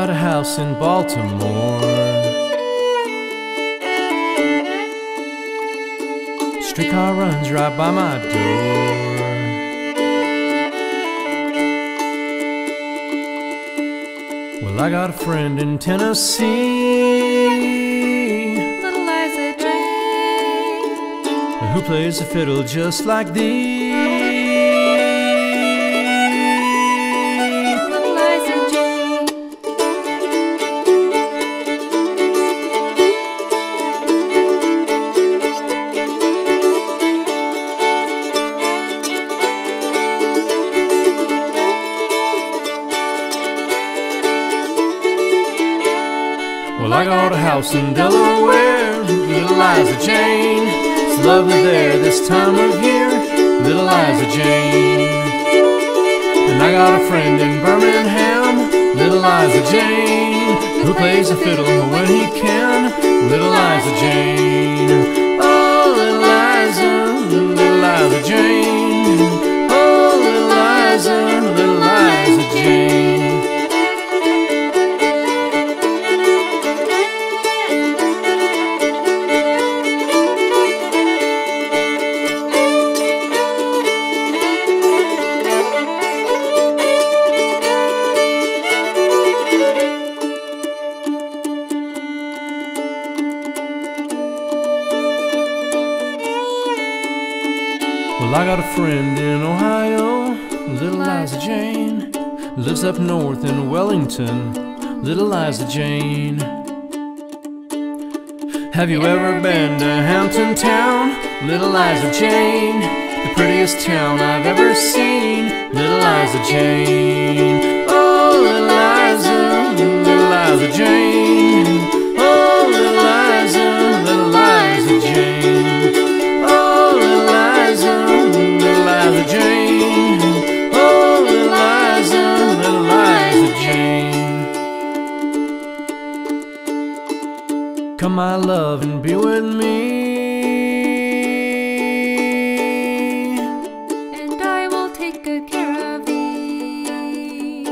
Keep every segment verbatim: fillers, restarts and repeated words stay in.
got a house in Baltimore. Streetcar runs right by my door. Well, I got a friend in Tennessee, Little Liza Jane, who plays the fiddle just like thee. Well, I got a house in Delaware, Little Liza Jane. It's lovely there this time of year, Little Liza Jane. And I got a friend in Birmingham, Little Liza Jane, who plays the fiddle when he can, Little Liza Jane. Oh, Little Liza, Little Liza Jane. Oh, Little Liza, Little Liza Jane. Well, I got a friend in Ohio, Little Liza Jane, lives up north in Wellington, Little Liza Jane. Have you ever been to Hampton town, Little Liza Jane? The prettiest town I've ever seen, Little Liza Jane. Oh, Little Liza, Little Liza Jane. Oh, Little Liza, Little Liza Jane. Come, my love, and be with me, and I will take good care of thee.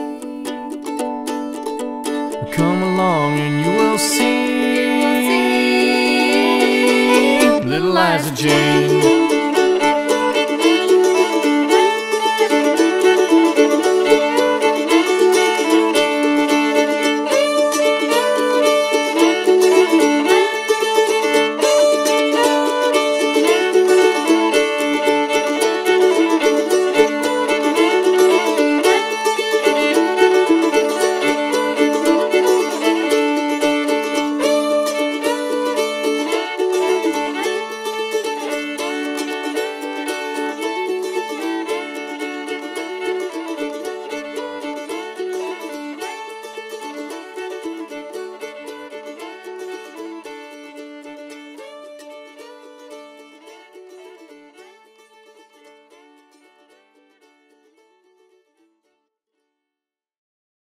Come along, and you will see, you will see Little Liza Jane.